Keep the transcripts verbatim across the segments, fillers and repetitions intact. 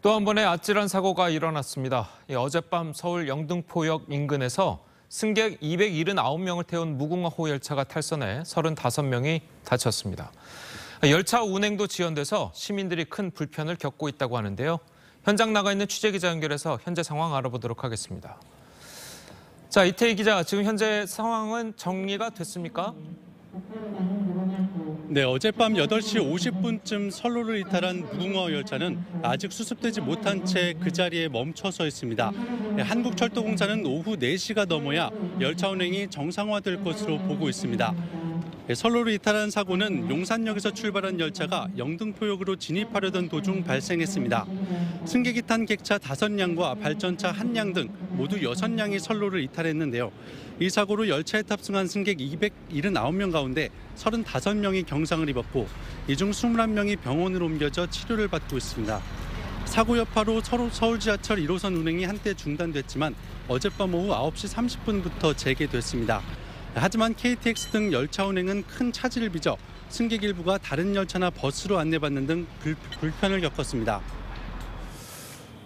또 한 번의 아찔한 사고가 일어났습니다. 어젯밤 서울 영등포역 인근에서 승객 이백칠십구 명을 태운 무궁화호 열차가 탈선해 삼십오 명이 다쳤습니다. 열차 운행도 지연돼서 시민들이 큰 불편을 겪고 있다고 하는데요. 현장 나가 있는 취재기자 연결해서 현재 상황 알아보도록 하겠습니다. 자, 이태희 기자, 지금 현재 상황은 정리가 됐습니까? 네, 어젯밤 여덟 시 오십 분쯤 선로를 이탈한 무궁화호 열차는 아직 수습되지 못한 채 그 자리에 멈춰서 있습니다. 한국철도공사는 오후 네 시가 넘어야 열차 운행이 정상화될 것으로 보고 있습니다. 선로를 이탈한 사고는 용산역에서 출발한 열차가 영등포역으로 진입하려던 도중 발생했습니다. 승객이 탄 객차 다섯 량과 발전차 한 량 등 모두 여섯 량이 선로를 이탈했는데요. 이 사고로 열차에 탑승한 승객 이백칠십구 명 가운데 삼십오 명이 경상을 입었고 이 중 이십일 명이 병원으로 옮겨져 치료를 받고 있습니다. 사고 여파로 서울 지하철 일 호선 운행이 한때 중단됐지만 어젯밤 오후 아홉 시 삼십 분부터 재개됐습니다. 하지만 케이티엑스 등 열차 운행은 큰 차질을 빚어 승객 일부가 다른 열차나 버스로 안내받는 등 불편을 겪었습니다.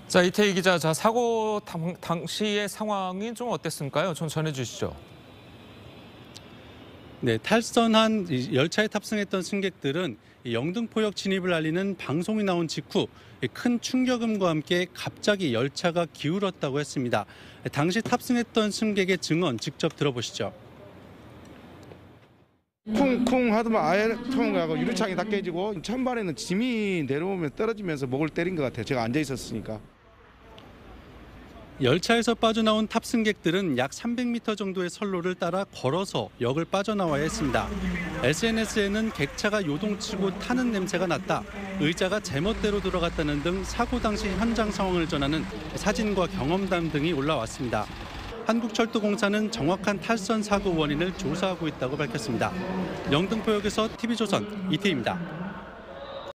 자, 이태희 기자, 자, 사고 당, 당시의 상황이 좀 어땠을까요? 좀 전해주시죠. 네, 탈선한 열차에 탑승했던 승객들은 영등포역 진입을 알리는 방송이 나온 직후 큰 충격음과 함께 갑자기 열차가 기울었다고 했습니다. 당시 탑승했던 승객의 증언 직접 들어보시죠. 쿵쿵 하더만 아예 통과하고 유리창이 다 깨지고 천발에는 짐이 내려오면서 떨어지면서 목을 때린 것 같아요. 제가 앉아 있었으니까. 열차에서 빠져나온 탑승객들은 약 삼백 미터 정도의 선로를 따라 걸어서 역을 빠져나와야 했습니다. 에스엔에스에는 객차가 요동치고 타는 냄새가 났다, 의자가 제멋대로 돌아갔다는 등 사고 당시 현장 상황을 전하는 사진과 경험담 등이 올라왔습니다. 한국철도공사는 정확한 탈선 사고 원인을 조사하고 있다고 밝혔습니다. 영등포역에서 티비조선 이태희입니다.